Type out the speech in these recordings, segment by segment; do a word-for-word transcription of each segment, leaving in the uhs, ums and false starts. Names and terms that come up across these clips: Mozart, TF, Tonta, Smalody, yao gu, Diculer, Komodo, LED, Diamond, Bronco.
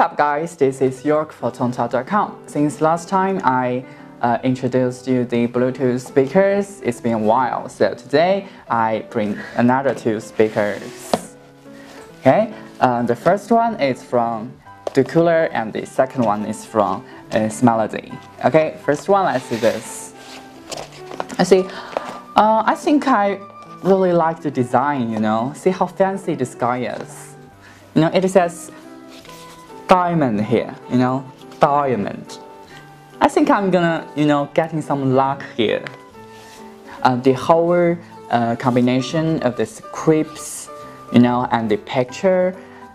What's up guys, this is York for Tonta dot com. Since last time I uh, introduced you the Bluetooth speakers, it's been a while, so today I bring another two speakers. Okay, uh, the first one is from Diculer and the second one is from uh, Smalody. Okay, first one, let's see this. I see, uh, I think I really like the design, you know, see how fancy this guy is. You know, it says Diamond here, you know, Diamond. I think I'm gonna, you know, getting some luck here. Uh, the whole uh, combination of the scripts, you know, and the picture,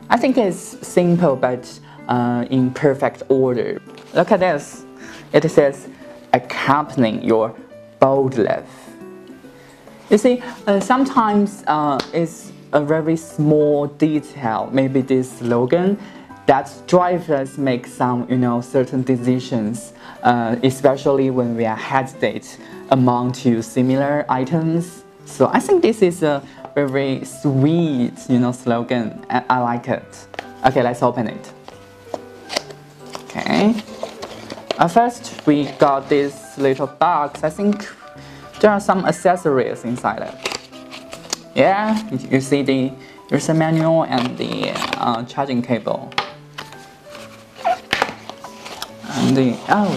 I think it's simple but uh, in perfect order. Look at this. It says, accompanying your bold life. You see, uh, sometimes uh, it's a very small detail, maybe this slogan, that drives us make some, you know, certain decisions, uh, especially when we are hesitate among two similar items. So I think this is a very sweet, you know, slogan, and I like it. Okay, let's open it. Okay. Uh, first, we got this little box. I think there are some accessories inside it. Yeah, you see the user manual and the uh, charging cable. And the, oh,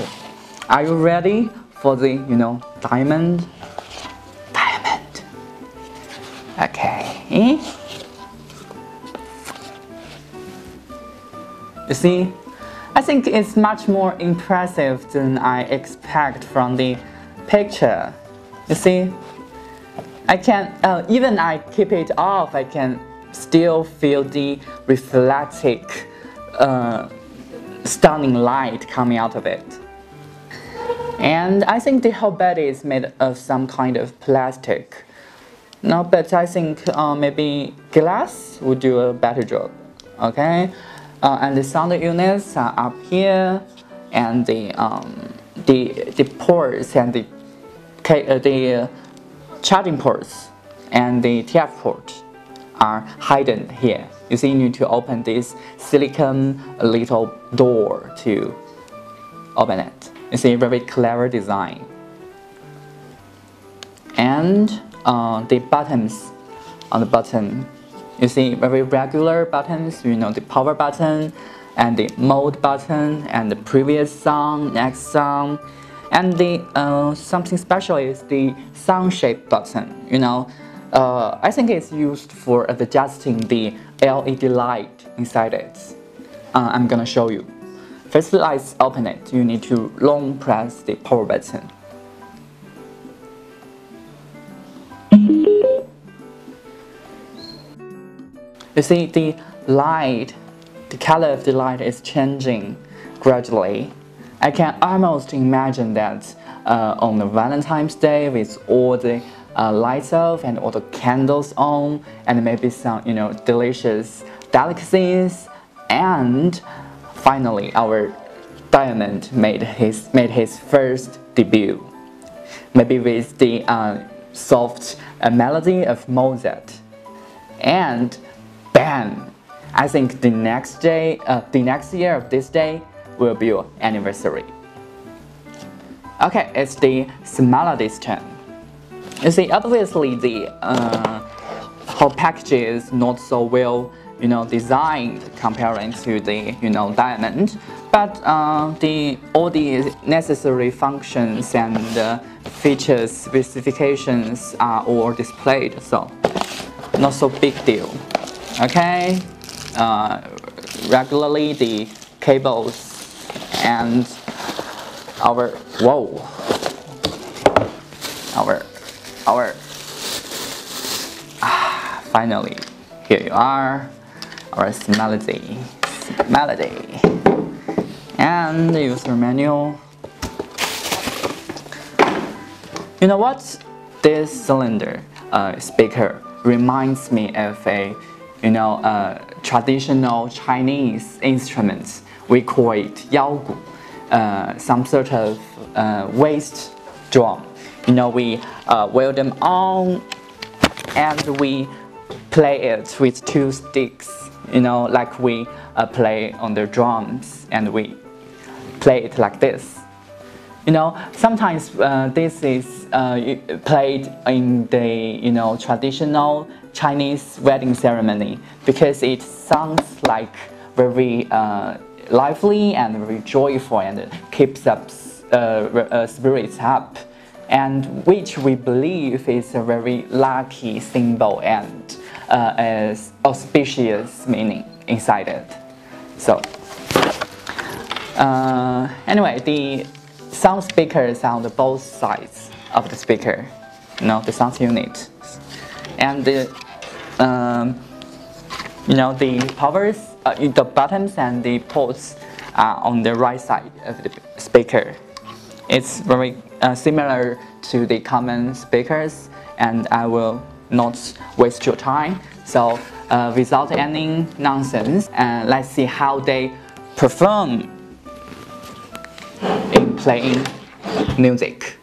are you ready for the, you know, diamond? Diamond. Okay. You see, I think it's much more impressive than I expect from the picture. You see, I can, uh, even I keep it off, I can still feel the reflected uh, stunning light coming out of it. And I think the whole body is made of some kind of plastic. No, but I think uh, maybe glass would do a better job. Okay, uh, and the sound units are up here, and the um, the the ports and the uh, the charging ports and the T F port are hidden here. You see, you need to open this silicon little door to open it. You see, very clever design. And uh, the buttons on the button, you see, very regular buttons, you know, the power button and the mode button and the previous song, next song. And the uh, something special is the sound shape button, you know. Uh, I think it's used for adjusting the L E D light inside it. Uh, I'm gonna show you. First, let's open it. You need to long press the power button. You see the light, the color of the light is changing gradually. I can almost imagine that uh, on the Valentine's Day with all the uh, lights off and all the candles on and maybe some, you know, delicious delicacies, and finally our Diamond made his made his first debut, maybe with the uh, soft uh, melody of Mozart, and bam! I think the next day, uh, the next year of this day will be your anniversary. Okay, it's the Smalody's turn. You see, obviously the uh, whole package is not so well, you know, designed comparing to the, you know, Diamond, but uh, the all the necessary functions and uh, features specifications are all displayed, so not so big deal. Okay, uh, regularly the cables and our whoa, our our ah, finally here you are, our Smalody, Smalody, and the user manual. You know what? This cylinder uh, speaker reminds me of a, you know, uh, traditional Chinese instrument. We call it yao gu, uh, some sort of uh, waist drum. You know, we uh, weld them on and we play it with two sticks. you know, like we uh, play on the drums and we play it like this. You know, sometimes uh, this is uh, played in the, you know, traditional Chinese wedding ceremony because it sounds like very uh, lively and very joyful and keeps up uh, uh, spirits up, and which we believe is a very lucky symbol and uh, as auspicious meaning inside it. So uh, anyway, the sound speakers on the both sides of the speaker, you know, the sound unit, and the um, you know, the powers, uh, the buttons and the ports are on the right side of the speaker. It's very uh, similar to the common speakers, and I will not waste your time. So uh, without any nonsense, uh, let's see how they perform in playing music.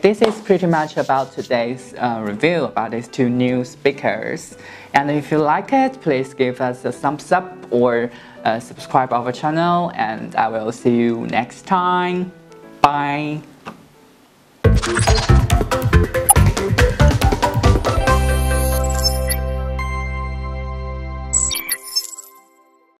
This is pretty much about today's uh, review about these two new speakers. And if you like it, please give us a thumbs up or uh, subscribe our channel, and I will see you next time. Bye!